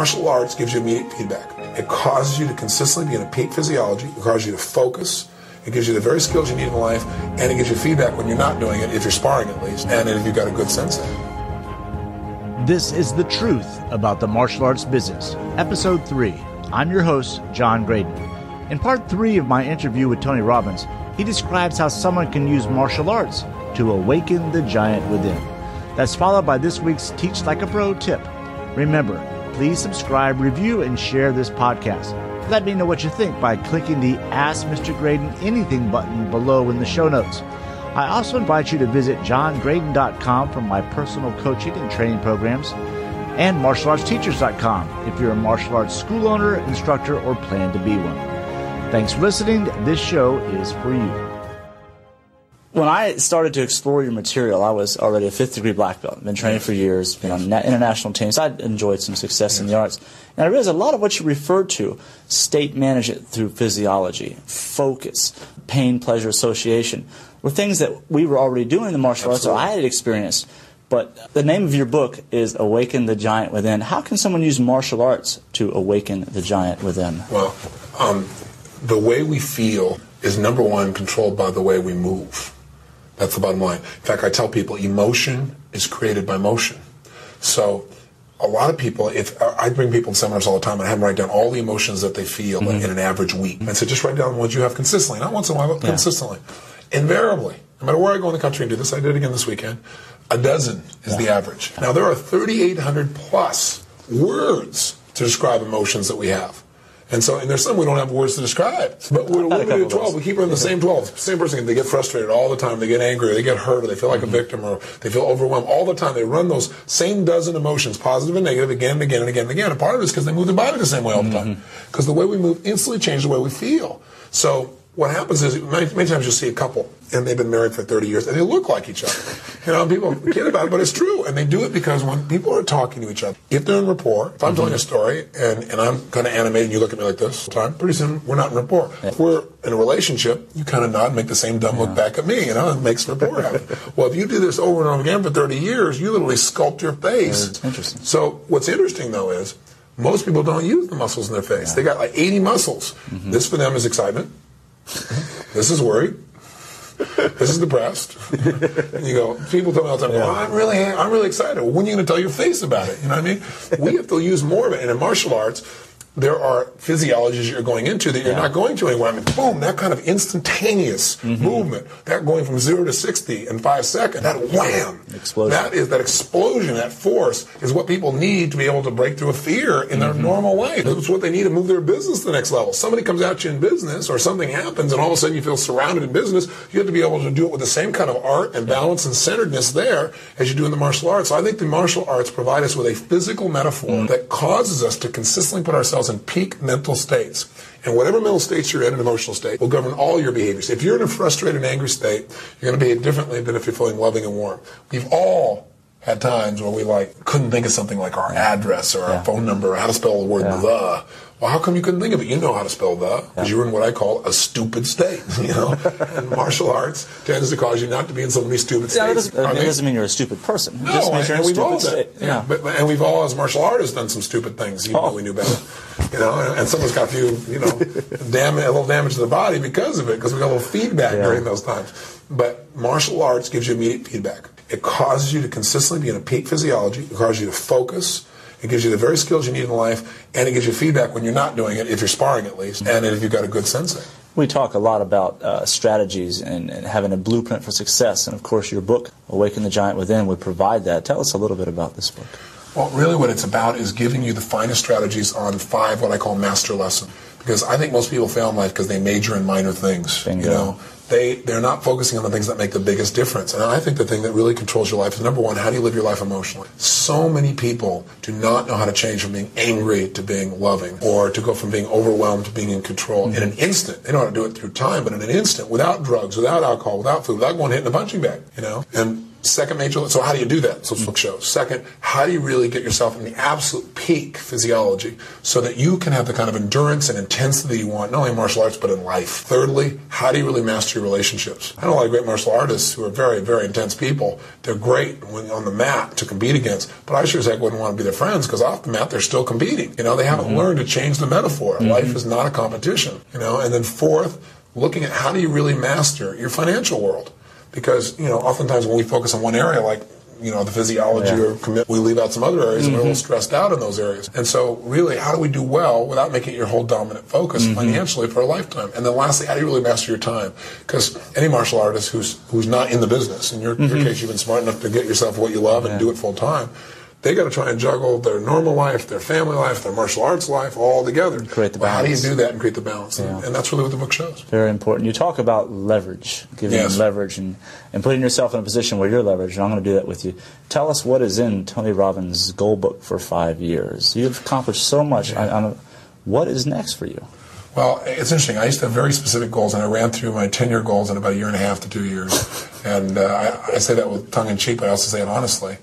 martial arts gives you immediate feedback. It causes you to consistently be in a peak physiology. It causes you to focus. It gives you the very skills you need in life, and it gives you feedback when you're not doing it, if you're sparring at least, and if you've got a good sense of it. This is The Truth About the Martial Arts Business, Episode 3. I'm your host, John Graden. In Part 3 of my interview with Tony Robbins, he describes how someone can use martial arts to awaken the giant within. That's followed by this week's Teach Like a Pro tip. Remember, please subscribe, review, and share this podcast. Let me know what you think by clicking the Ask Mr. Graden Anything button below in the show notes. I also invite you to visit JohnGraden.com for my personal coaching and training programs, and MartialArtsTeachers.com if you're a martial arts school owner, instructor, or plan to be one. Thanks for listening. This show is for you. When I started to explore your material, I was already a fifth-degree black belt. I've been training for years, been on international teams. I'd enjoyed some success in the arts. And I realized a lot of what you referred to, state management through physiology, focus, pain-pleasure association, were things that we were already doing in the martial arts that I had experienced. But the name of your book is Awaken the Giant Within. How can someone use martial arts to awaken the giant within? Well, the way we feel is, number one, controlled by the way we move. That's the bottom line. In fact, I tell people emotion is created by motion. So a lot of people, I bring people to seminars all the time and I have them write down all the emotions that they feel in an average week. And so just write down what you have consistently, not once in a while, but consistently. Invariably, no matter where I go in the country and do this, I did it again this weekend, a dozen is the average. Now there are 3,800 plus words to describe emotions that we have. And so, and there's some we don't have words to describe, but we're limited to 12. We keep her in the same 12. Same person, they get frustrated all the time. They get angry, they get hurt, or they feel like a victim, or they feel overwhelmed all the time. They run those same dozen emotions, positive and negative, again and again and again and again. And part of it is because they move their body the same way all the time. Because the way we move instantly changes the way we feel. So what happens is many times you'll see a couple, and they've been married for 30 years, and they look like each other. You know, people kid about it, but it's true. And they do it because when people are talking to each other, if they're in rapport, if I'm telling a story, and I'm kind of animated, and you look at me like this all the time, pretty soon we're not in rapport. If we're in a relationship, you kind of nod and make the same dumb look back at me, you know, it makes rapport happen. Well, if you do this over and over again for 30 years, you literally sculpt your face. That's interesting. So what's interesting, though, is most people don't use the muscles in their face. They got like 80 muscles. This for them is excitement. This is worry. This is depressed. And you go, people tell me all the time, well, I'm really excited. Well, when are you going to tell your face about it? You know what I mean? We have to use more of it. And in martial arts, there are physiologies you're going into that you're not going to anywhere. I mean, boom, that kind of instantaneous movement, that going from 0 to 60 in 5 seconds, that wham, explosion. That explosion, that force is what people need to be able to break through a fear in their normal way. That's what they need to move their business to the next level. Somebody comes at you in business or something happens and all of a sudden you feel surrounded in business, you have to be able to do it with the same kind of art and balance and centeredness there as you do in the martial arts. So I think the martial arts provide us with a physical metaphor that causes us to consistently put ourselves in peak mental states. And whatever mental states you're in, an emotional state, will govern all your behaviors. If you're in a frustrated and angry state, you're going to behave differently than if you're feeling loving and warm. We've all had times where we couldn't think of something like our address or our phone number or how to spell the word the. Well, how come you couldn't think of it? You know how to spell the, because you were in what I call a stupid state, you know? And martial arts tends to cause you not to be in so many stupid states. It doesn't mean you're a stupid person. It just means you're in a stupid state. Yeah. And we've all, as martial artists, done some stupid things, even though we knew better. You know, and someone's got a few, a little damage to the body because of it, because we got a little feedback during those times. But martial arts gives you immediate feedback. It causes you to consistently be in a peak physiology. It causes you to focus. It gives you the very skills you need in life, and it gives you feedback when you're not doing it, if you're sparring at least, and if you've got a good sense of it. We talk a lot about strategies and having a blueprint for success, and of course your book, Awaken the Giant Within, would provide that. Tell us a little bit about this book. Well, really what it's about is giving you the finest strategies on 5 what I call master lessons, because I think most people fail in life because they major in minor things. Bingo. You know, they're not focusing on the things that make the biggest difference. And I think the thing that really controls your life is, number one, how do you live your life emotionally? So many people do not know how to change from being angry to being loving, or to go from being overwhelmed to being in control in an instant. They know how to do it through time, but in an instant, without drugs, without alcohol, without food, without going hitting a punching bag, you know? And Second major, so how do you do that? So that's what shows. Second, how do you really get yourself in the absolute peak physiology so that you can have the kind of endurance and intensity you want, not only in martial arts, but in life? Thirdly, how do you really master your relationships? I know a lot of great martial artists who are very, very intense people. They're great when on the mat to compete against, but I sure as heck wouldn't want to be their friends, because off the mat, they're still competing. You know, they haven't learned to change the metaphor. Life is not a competition, you know? And then fourth, looking at how do you really master your financial world? Because, you know, oftentimes when we focus on one area, like, you know, the physiology or commitment, we leave out some other areas and we're a little stressed out in those areas. And so, really, how do we do well without making it your whole dominant focus financially for a lifetime? And then lastly, how do you really master your time? Because any martial artist who's not in the business, in your case, you've been smart enough to get yourself what you love and do it full time, they got to try and juggle their normal life, their family life, their martial arts life all together. Create the balance. How do you do that and create the balance? Yeah. And that's really what the book shows. Very important. You talk about leverage, giving leverage and putting yourself in a position where you're leveraged, and I'm going to do that with you. Tell us what is in Tony Robbins' goal book for 5 years. You've accomplished so much. Yeah. What is next for you? Well, it's interesting. I used to have very specific goals, and I ran through my 10-year goals in about a year and a half to 2 years. And I say that with tongue-in-cheek, but I also say it honestly.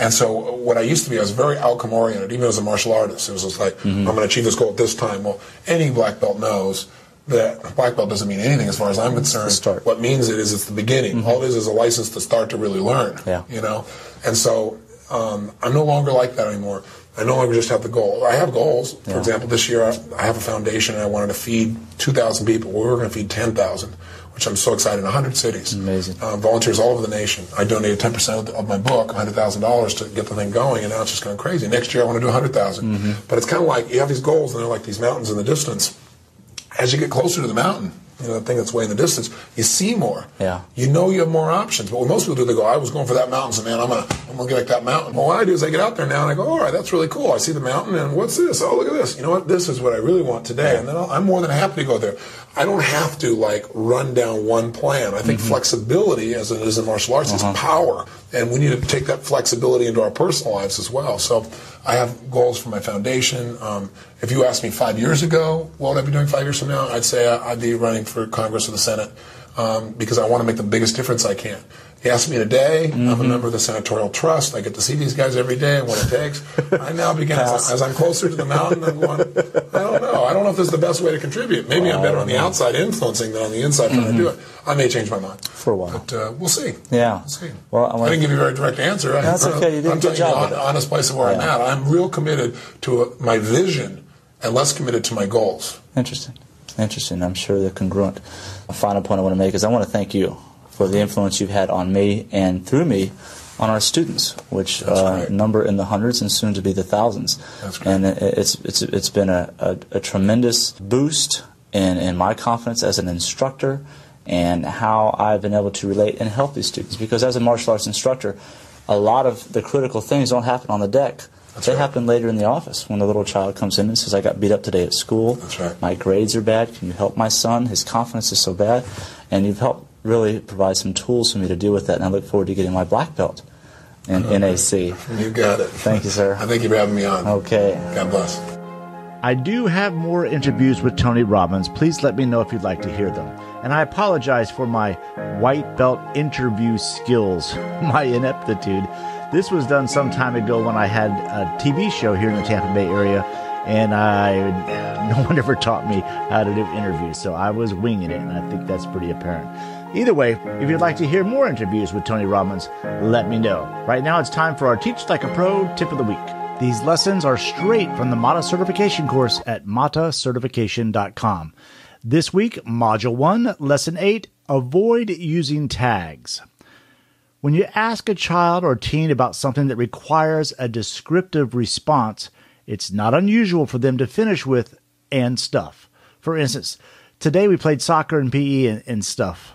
And so what I used to be, I was very outcome-oriented, even as a martial artist. It was just like, I'm going to achieve this goal at this time. Well, any black belt knows that black belt doesn't mean anything as far as I'm concerned. Start. What means it is it's the beginning. All it is a license to start to really learn, you know? And so I'm no longer like that anymore. I no longer just have the goal. I have goals. For example, this year I have a foundation, and I wanted to feed 2,000 people. We were going to feed 10,000. Which I'm so excited, in 100 cities. Amazing. Volunteers all over the nation. I donated 10% of my book, $100,000, to get the thing going, and now it's just going crazy. Next year I want to do 100,000. But it's kind of like you have these goals, and they're like these mountains in the distance. As you get closer to the mountain, you know, the thing that's way in the distance, you see more. Yeah. You know you have more options. But what most people do, they go, I was going for that mountain, so man, I'm gonna get like that mountain. Well, what I do is I get out there now and I go, all right, that's really cool. I see the mountain, and what's this? Oh, look at this. You know what? This is what I really want today. And then I'm more than happy to go there. I don't have to like run down one plan. I think flexibility, as it is in martial arts, is power. And we need to take that flexibility into our personal lives as well. So I have goals for my foundation. If you asked me 5 years ago, what would I be doing 5 years from now? I'd say I'd be running for Congress or the Senate, because I want to make the biggest difference I can. You ask me today, I'm a member of the Senatorial Trust. I get to see these guys every day and what it takes. I now begin, as I'm closer to the mountain, I'm going, I don't know if this is the best way to contribute. Maybe I'm better on the outside influencing than on the inside trying to do it. I may change my mind. For a while. But we'll see. Yeah. We'll see. Well, I didn't give you a very direct answer. That's okay. You did a good job. I'm telling you the honest place of where I'm at. I'm real committed to my vision and less committed to my goals. Interesting. I'm sure they're congruent. A final point I want to make is I want to thank you for the influence you've had on me and through me on our students, which number in the hundreds and soon to be the thousands. That's great. And it's been a tremendous boost in my confidence as an instructor and how I've been able to relate and help these students. Because as a martial arts instructor, a lot of the critical things don't happen on the deck. They happen later in the office when the little child comes in and says, I got beat up today at school. That's right. My grades are bad. Can you help my son? His confidence is so bad. And you've helped really provide some tools for me to deal with that, and I look forward to getting my black belt in NAC. You got it. Thank you, sir. I thank you for having me on. Okay. God bless. I do have more interviews with Tony Robbins. Please let me know if you'd like to hear them. And I apologize for my white belt interview skills, my ineptitude. This was done some time ago when I had a TV show here in the Tampa Bay area, and no one ever taught me how to do interviews, so I was winging it, and I think that's pretty apparent. Either way, if you'd like to hear more interviews with Tony Robbins, let me know. Right now, it's time for our Teach Like a Pro Tip of the Week. These lessons are straight from the MATA Certification course at MATACertification.com. This week, Module 1, Lesson 8, Avoid Using Tags. When you ask a child or teen about something that requires a descriptive response, it's not unusual for them to finish with "and stuff." For instance, today we played soccer and PE and stuff.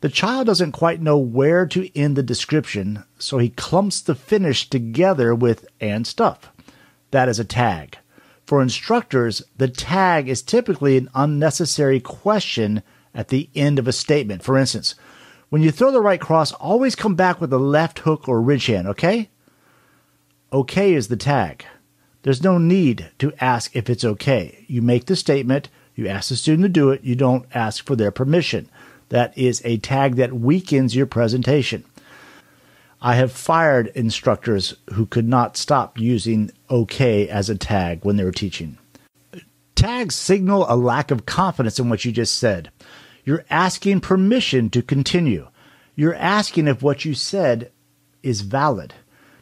The child doesn't quite know where to end the description, so he clumps the finish together with "and stuff." That is a tag. For instructors, the tag is typically an unnecessary question at the end of a statement. For instance, when you throw the right cross, always come back with a left hook or ridge hand, okay? Okay is the tag. There's no need to ask if it's okay. You make the statement, you ask the student to do it, you don't ask for their permission. That is a tag that weakens your presentation. I have fired instructors who could not stop using "okay" as a tag when they were teaching. Tags signal a lack of confidence in what you just said. You're asking permission to continue. You're asking if what you said is valid.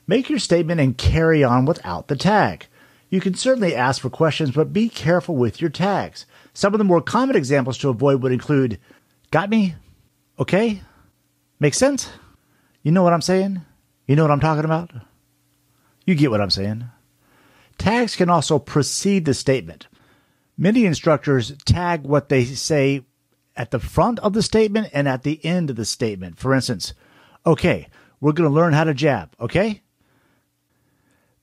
Make your statement and carry on without the tag. You can certainly ask for questions, but be careful with your tags. Some of the more common examples to avoid would include, "Got me? Okay? Make sense? You know what I'm saying? You know what I'm talking about? You get what I'm saying?" Tags can also precede the statement. Many instructors tag what they say at the front of the statement and at the end of the statement. For instance, "Okay, we're going to learn how to jab, okay?"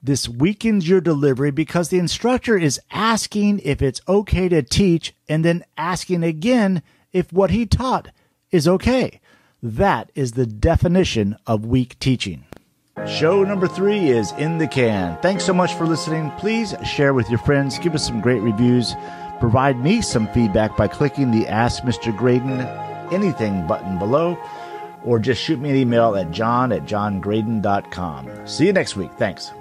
This weakens your delivery because the instructor is asking if it's okay to teach and then asking again if what he taught is okay. That is the definition of weak teaching. Show number 3 is in the can. Thanks so much for listening. Please share with your friends. Give us some great reviews. Provide me some feedback by clicking the Ask Mr. Graden Anything button below, or just shoot me an email at john@johngraden.com. See you next week. Thanks.